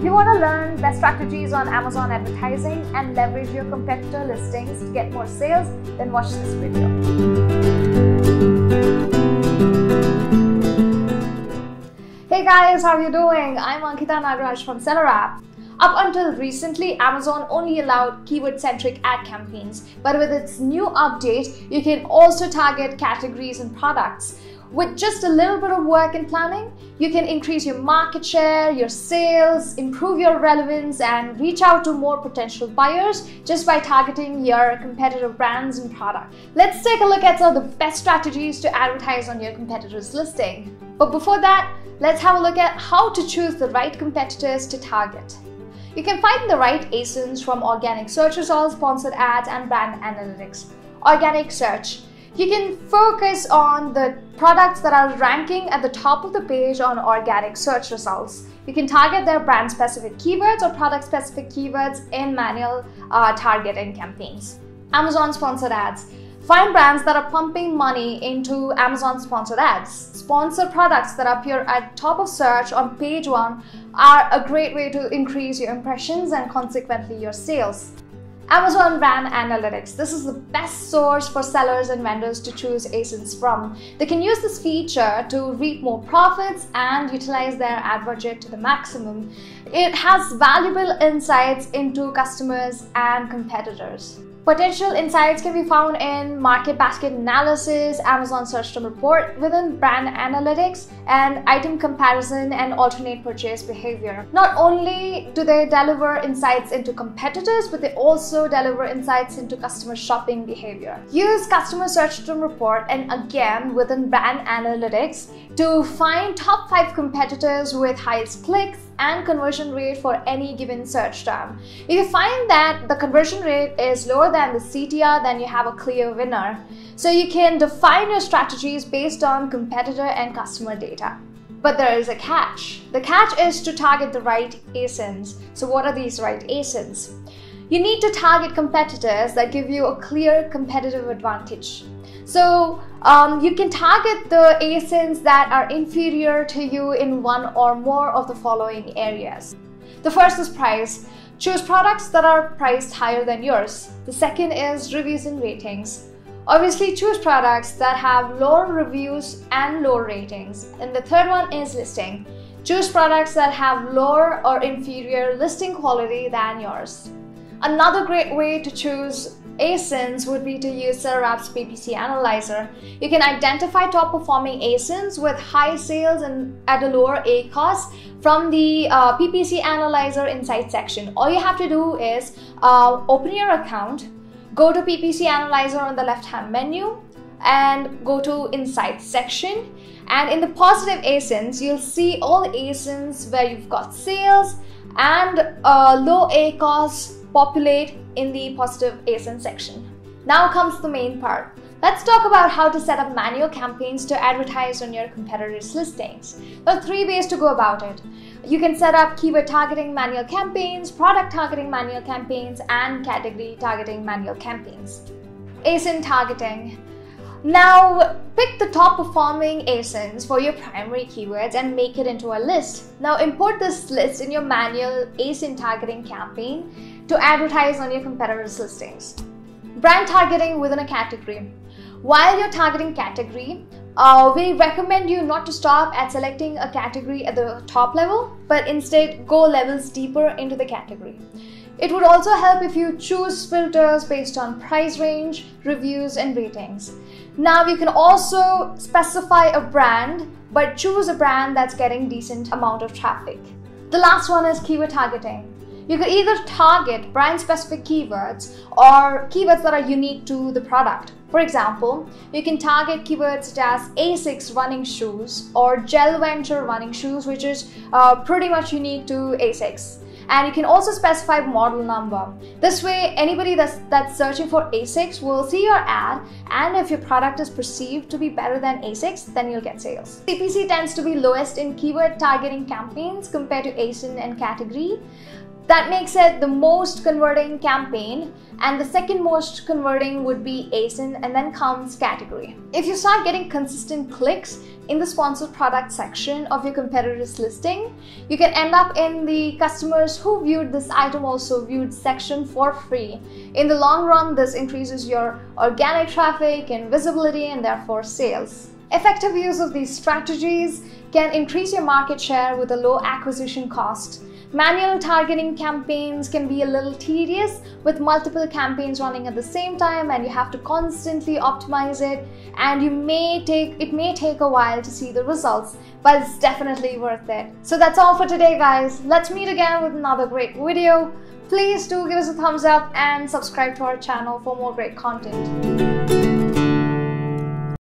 If you want to learn best strategies on Amazon advertising and leverage your competitor listings to get more sales, then watch this video. Hey guys, how are you doing? I'm Ankita Nagaraj from SellerApp. Up until recently, Amazon only allowed keyword-centric ad campaigns, but with its new update, you can also target categories and products. With just a little bit of work and planning, you can increase your market share, your sales, improve your relevance, and reach out to more potential buyers just by targeting your competitor brands and products. Let's take a look at some of the best strategies to advertise on your competitor's listing. But before that, let's have a look at how to choose the right competitors to target. You can find the right ASINs from organic search results, sponsored ads, and brand analytics. Organic search. You can focus on the products that are ranking at the top of the page on organic search results. You can target their brand-specific keywords or product-specific keywords in manual targeting campaigns. Amazon sponsored ads. Find brands that are pumping money into Amazon sponsored ads. Sponsored products that appear at top of search on page 1 are a great way to increase your impressions and consequently your sales. Amazon Brand Analytics. This is the best source for sellers and vendors to choose ASINs from. They can use this feature to reap more profits and utilize their ad budget to the maximum. It has valuable insights into customers and competitors. Potential insights can be found in market basket analysis, Amazon search term report within brand analytics, and item comparison and alternate purchase behavior. Not only do they deliver insights into competitors, but they also deliver insights into customer shopping behavior. Use customer search term report and again within brand analytics to find top 5 competitors with highest clicks and conversion rate for any given search term. If you find that the conversion rate is lower than the CTR, then you have a clear winner. So you can define your strategies based on competitor and customer data. But there is a catch. The catch is to target the right ASINs. So what are these right ASINs? You need to target competitors that give you a clear competitive advantage. So you can target the ASINs that are inferior to you in one or more of the following areas. The first is price. Choose products that are priced higher than yours. The second is reviews and ratings. Obviously, choose products that have lower reviews and lower ratings. And the third one is listing. Choose products that have lower or inferior listing quality than yours. Another great way to choose ASINs would be to use SellerApp's PPC analyzer. You can identify top performing ASINs with high sales and at a lower A cost from the PPC analyzer insight section. All you have to do is open your account, go to PPC analyzer on the left-hand menu, and go to insights section. And in the positive ASINs, you'll see all ASINs where you've got sales and low A costs populate in the positive ASIN section. Now comes the main part. Let's talk about how to set up manual campaigns to advertise on your competitors' listings. There are 3 ways to go about it. You can set up keyword targeting manual campaigns, product targeting manual campaigns, and category targeting manual campaigns. ASIN targeting. Now, pick the top performing ASINs for your primary keywords and make it into a list. Now, import this list in your manual ASIN targeting campaign to advertise on your competitors' listings. Brand targeting within a category. While you're targeting category, we recommend you not to stop at selecting a category at the top level, but instead go levels deeper into the category. It would also help if you choose filters based on price range, reviews, and ratings. Now you can also specify a brand, but choose a brand that's getting decent amount of traffic. The last one is keyword targeting. You could either target brand-specific keywords or keywords that are unique to the product. For example, you can target keywords such as ASICS running shoes or Gel Venture running shoes, which is pretty much unique to ASICS. And you can also specify model number. This way, anybody that's searching for ASICS will see your ad, and if your product is perceived to be better than ASICS, then you'll get sales. CPC tends to be lowest in keyword targeting campaigns compared to ASIN and category. That makes it the most converting campaign, and the second most converting would be ASIN, and then comes category. If you start getting consistent clicks in the sponsored product section of your competitor's listing. You can end up in the customers who viewed this item also viewed section for free. In the long run, this increases your organic traffic and visibility and therefore sales. Effective use of these strategies can increase your market share with a low acquisition cost. Manual targeting campaigns can be a little tedious with multiple campaigns running at the same time, and you have to constantly optimize it, and it may take a while to see the results, but it's definitely worth it. So that's all for today, guys. Let's meet again with another great video. Please do give us a thumbs up and subscribe to our channel for more great content.